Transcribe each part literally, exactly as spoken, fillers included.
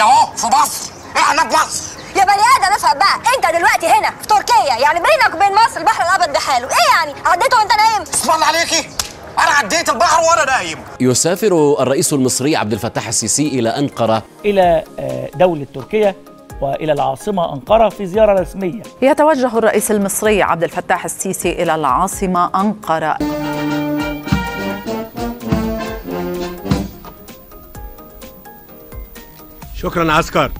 كده اهو في مصر، احنا في مصر يا بني ادم. افهم بقى، انت دلوقتي هنا في تركيا، يعني بينك وبين مصر البحر الابيض ده حاله ايه؟ يعني عديته وانت نايم؟ اسم الله عليكي، انا عديت البحر وانا نايم. يسافر الرئيس المصري عبد الفتاح السيسي الى انقره، الى دوله تركيا والى العاصمه انقره في زياره رسميه. يتوجه الرئيس المصري عبد الفتاح السيسي الى العاصمه انقره. شكرا عسكر.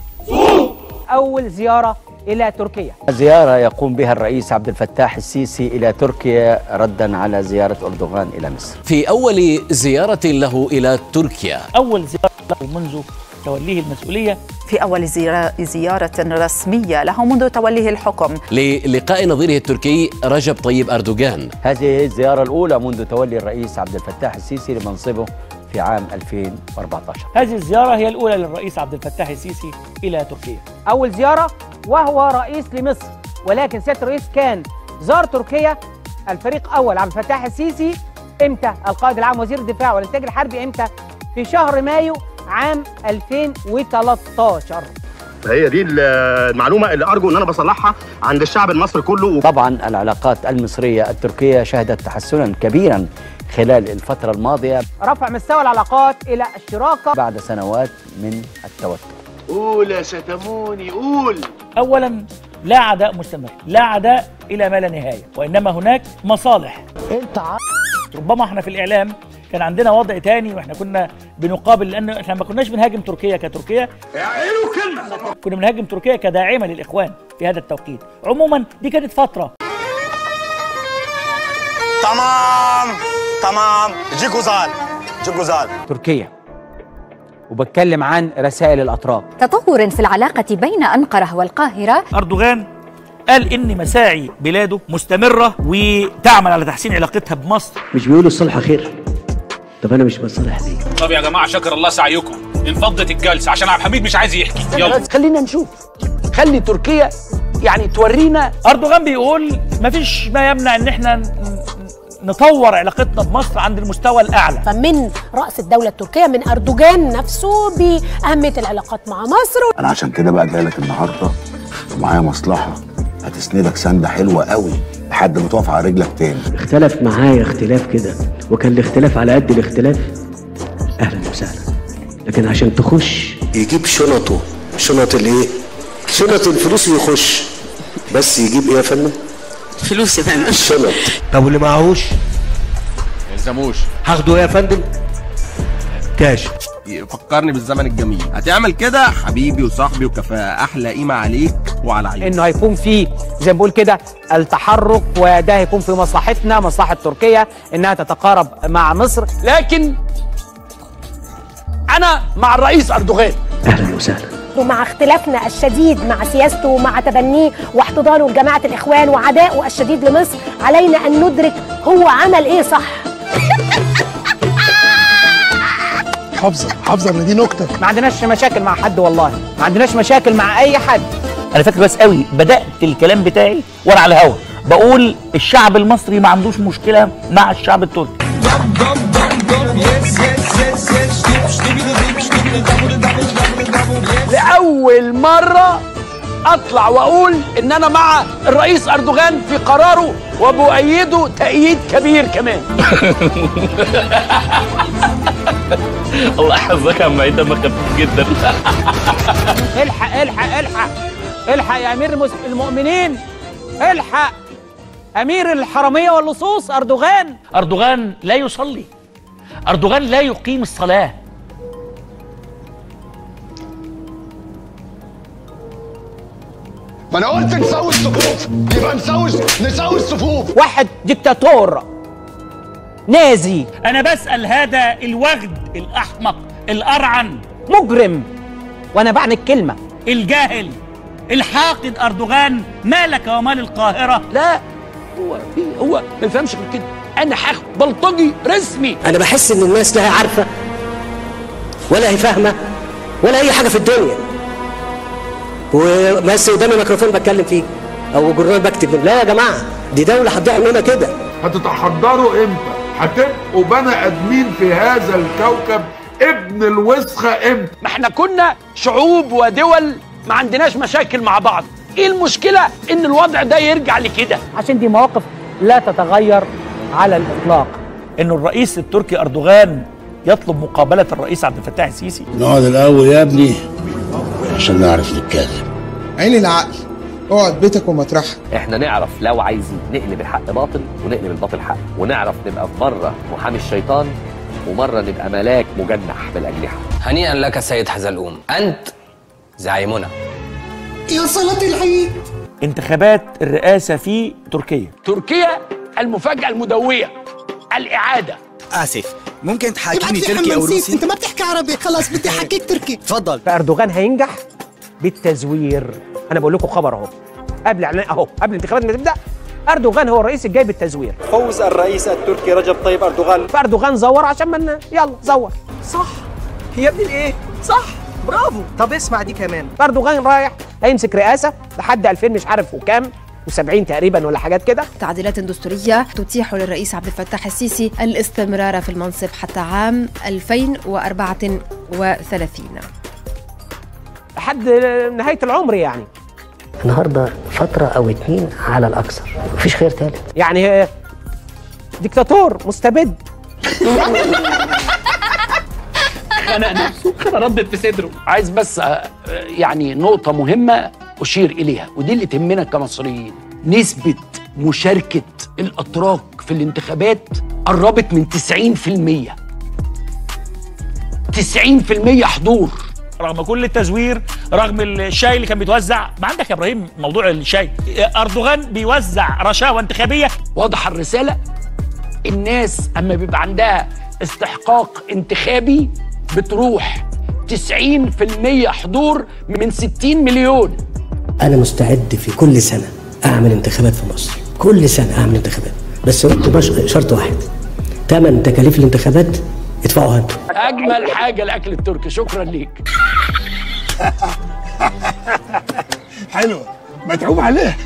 أول زيارة إلى تركيا، زيارة يقوم بها الرئيس عبد الفتاح السيسي إلى تركيا ردا على زيارة أردوغان إلى مصر. في أول زيارة له إلى تركيا، أول زيارة له منذ توليه المسؤولية، في أول زيارة رسمية له منذ توليه الحكم، للقاء نظيره التركي رجب طيب أردوغان. هذه الزيارة الأولى منذ تولي الرئيس عبد الفتاح السيسي لمنصبه في عام ألفين وأربعة عشر. هذه الزيارة هي الأولى للرئيس عبد الفتاح السيسي إلى تركيا. أول زيارة وهو رئيس لمصر، ولكن سيادة الرئيس كان زار تركيا الفريق أول عبد الفتاح السيسي إمتى؟ القائد العام وزير الدفاع والإنتاج الحربي إمتى؟ في شهر مايو عام ألفين وثلاثة عشر. هي دي المعلومة اللي أرجو أن أنا بصلحها عند الشعب المصري كله. طبعا العلاقات المصرية التركية شهدت تحسنا كبيرا خلال الفترة الماضية، رفع مستوى العلاقات إلى الشراكة بعد سنوات من التوتر. قول يا شتموني قول. أولا لا عداء مستمر، لا عداء إلى ما لا نهاية، وإنما هناك مصالح. أنت ع... ربما احنا في الإعلام كان عندنا وضع تاني، واحنا كنا بنقابل، لأن احنا ما كناش بنهاجم تركيا كتركيا، كنا بنهاجم تركيا كداعمة للإخوان في هذا التوقيت. عموما دي كانت فترة. تمام تمام جيجوزال جيجوزال تركيا، وبتكلم عن رسائل الأطراف. تطور في العلاقة بين أنقرة والقاهرة. أردوغان قال إن مساعي بلاده مستمرة وتعمل على تحسين علاقتها بمصر. مش بيقولوا الصلح خير؟ طب أنا مش بتصالح ليه؟ طب يا جماعة شكر الله سعيكم، انفضت الجلسة عشان عبد الحميد مش عايز يحكي. يلا خلينا نشوف، خلي تركيا يعني تورينا. أردوغان بيقول مفيش ما يمنع إن إحنا نطور علاقتنا بمصر عند المستوى الأعلى. فمن رأس الدولة التركية، من أردوغان نفسه، بأهمية العلاقات مع مصر. أنا عشان كده بقى جاي لك النهارده ومعايا مصلحة هتسندك سندة حلوة قوي لحد ما تقف على رجلك تاني. اختلف معايا اختلاف كده، وكان الاختلاف على قد الاختلاف. أهلا وسهلا، لكن عشان تخش يجيب شنطه، شنط الإيه؟ شنط الفلوس ويخش، بس يجيب إيه يا فندم؟ فلوس يا فندم. الشنط. طب واللي معهوش؟ ما يلزموش. هاخده ايه يا فندم؟ كاش. فكرني بالزمن الجميل، هتعمل كده حبيبي وصاحبي وكفاءة، أحلى قيمة عليك وعلى عينك. إنه هيكون فيه زي ما بقول كده التحرك، وده هيكون في مصلحتنا، مصلحة تركيا إنها تتقارب مع مصر، لكن أنا مع الرئيس أردوغان. أهلا وسهلا. ومع اختلافنا الشديد مع سياسته ومع تبنيه واحتضانه لجماعة الإخوان وعدائه الشديد لمصر، علينا أن ندرك هو عمل إيه صح. حافظة حافظة إن دي نكتة. ما عندناش مشاكل مع حد، والله ما عندناش مشاكل مع أي حد. أنا فاكر بس قوي بدأت الكلام بتاعي وأنا على الهوا بقول الشعب المصري ما عندوش مشكلة مع الشعب التركي. لأول مرة أطلع وأقول إن أنا مع الرئيس أردوغان في قراره وبؤيده تأييد كبير كمان. الله يحفظك يا عم عيد، دمك خفيف جدا. الحق الحق الحق الحق يا أمير المؤمنين، الحق أمير الحرامية واللصوص أردوغان. أردوغان لا يصلي، أردوغان لا يقيم الصلاة. ما انا قلت نسوي الصفوف، يبقى نسوي نسوي الصفوف. واحد ديكتاتور نازي. انا بسأل هذا الوغد الاحمق الارعن مجرم، وانا بعني الكلمة، الجاهل الحاقد أردوغان، ما لك ومال القاهرة؟ لا هو في هو ما يفهمش غير كده. انا حاخد بلطجي رسمي. انا بحس ان الناس لا هي عارفة ولا هي فاهمة ولا اي حاجة في الدنيا، وبس قدامي ميكروفون بتكلم فيه او جرنال بكتب. لا يا جماعه، دي دوله هتضيع مننا كده. هتتحضروا امتى؟ هتبقوا بني ادمين في هذا الكوكب ابن الوسخه ابن. ما احنا كنا شعوب ودول ما عندناش مشاكل مع بعض، ايه المشكله ان الوضع ده يرجع لكده؟ عشان دي مواقف لا تتغير على الاطلاق. انه الرئيس التركي اردوغان يطلب مقابله الرئيس عبد الفتاح السيسي. نقعد الاول يا ابني عشان نعرف نتكلم. عين العقل، اقعد بيتك ومطرحك. احنا نعرف لو عايزين نقلب الحق باطل ونقلب الباطل حق، ونعرف نبقى في مره محامي الشيطان ومره نبقى ملاك مجنح بالاجنحه. هنيئا لك سيد حزلقوم، انت زعيمنا. يا صلاة العيد. انتخابات الرئاسة في تركيا. تركيا المفاجأة المدوية، الإعادة. آسف، ممكن تحاكيني تركي أو روسي؟ أنت ما بتحكي عربي، خلاص بدي أحكيك تركي. اتفضل. فأردوغان هينجح بالتزوير، أنا بقول لكم خبر أهو، قبل إعلان أهو، قبل الانتخابات ما تبدأ، أردوغان هو الرئيس الجاي بالتزوير. فوز الرئيس التركي رجب طيب أردوغان. فأردوغان زور عشان ما يلا زور. صح. يا ابن الإيه؟ صح. برافو. طب اسمع دي كمان، أردوغان رايح هيمسك رئاسه لحد ألفين مش عارف وكام وسبعين تقريبا ولا حاجات كده. تعديلات دستوريه تتيح للرئيس عبد الفتاح السيسي الاستمرار في المنصب حتى عام ألفين وأربعة وثلاثين لحد نهايه العمر. يعني النهارده فتره او اتنين على الاكثر، مفيش خير تالت. يعني ديكتاتور مستبد خنق نفسه، ردت في صدره. عايز بس يعني نقطة مهمة أشير إليها، ودي اللي تهمنا كمصريين. نسبة مشاركة الأتراك في الانتخابات قربت من تسعين في المية تسعين في المية حضور، رغم كل التزوير، رغم الشاي اللي كان بيتوزع. ما عندك يا إبراهيم موضوع الشاي، أردوغان بيوزع رشاوى انتخابية. واضحة الرسالة، الناس أما بيبقى عندها استحقاق انتخابي بتروح. تسعين في المية حضور من ستين مليون. أنا مستعد في كل سنة أعمل انتخابات في مصر، كل سنة أعمل انتخابات، بس شرط واحد، تمن تكاليف الانتخابات ادفعوها أنتم. أجمل حاجة الأكل التركي، شكرا ليك. حلوة، متعوب عليها.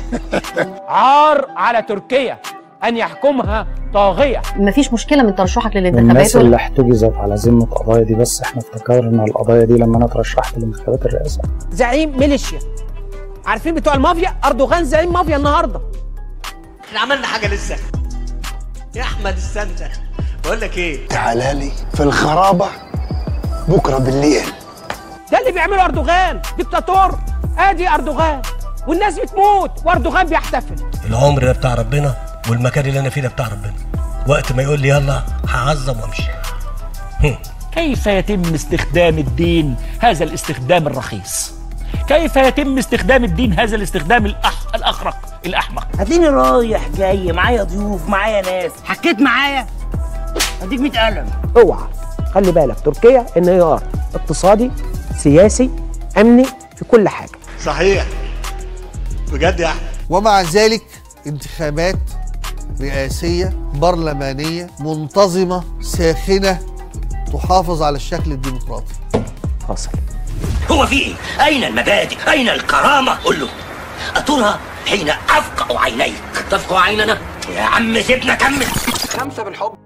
عار على تركيا أن يحكمها طاغية. مفيش مشكلة من ترشحك للانتخابات. الناس اللي احتجزت على ذمة القضايا دي، بس احنا افتكرنا القضايا دي لما انا اترشحت لانتخابات الرئاسة. زعيم ميليشيا، عارفين بتوع المافيا؟ أردوغان زعيم مافيا النهاردة. احنا عملنا حاجة لسه يا أحمد السندة، بقول لك إيه؟ تعالى لي في الخرابة بكرة بالليل. ده اللي بيعمله أردوغان، ديكتاتور. آدي أردوغان والناس بتموت وأردوغان بيحتفل. العمر ده بتاع ربنا، والمكان اللي انا فيه ده بتاع ربنا. وقت ما يقول لي يلا هعظم وامشي. كيف يتم استخدام الدين هذا الاستخدام الرخيص؟ كيف يتم استخدام الدين هذا الاستخدام الأح... الاخرق الاحمق؟ هتلاقيني رايح جاي، معايا ضيوف، معايا ناس، حكيت معايا هديك مية قلم. اوعى خلي بالك، تركيا انهيار اقتصادي، سياسي، امني، في كل حاجه. صحيح بجد يا احمد. ومع ذلك انتخابات رئاسية برلمانية منتظمة ساخنة تحافظ على الشكل الديمقراطي. فاصل. هو في ايه؟ أين المبادئ؟ أين الكرامة؟ قل له أترى حين أفقأ عينيك تفقأ عيننا؟ يا عم سيبنا كمل. خمسة بالحب.